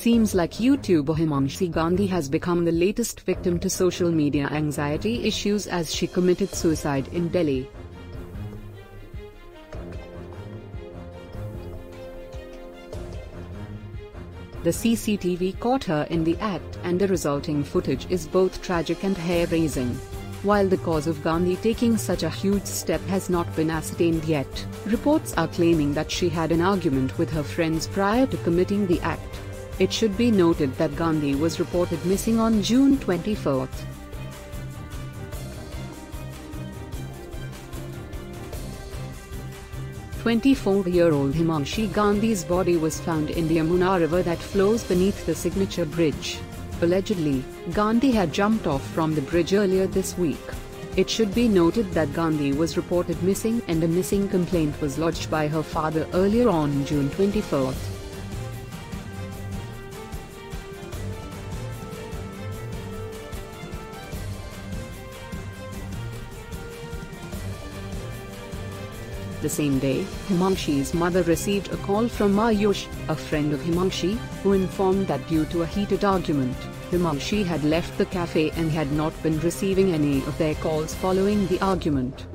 seems like YouTuber Himanshi Gandhi has become the latest victim to social media anxiety issues as she committed suicide in Delhi. The CCTV caught her in the act, and the resulting footage is both tragic and hair-raising. While the cause of Gandhi taking such a huge step has not been ascertained yet, reports are claiming that she had an argument with her friends prior to committing the act. It should be noted that Gandhi was reported missing on June 24. The 24-year-old Himanshi Gandhi's body was found in the Yamuna River that flows beneath the Signature bridge. Allegedly, Gandhi had jumped off from the bridge earlier this week. It should be noted that Gandhi was reported missing, and a missing complaint was lodged by her father earlier on June 24. The same day, Himanshi's mother received a call from Mayush, a friend of Himanshi, who informed that due to a heated argument, Himanshi had left the cafe and had not been receiving any of their calls following the argument.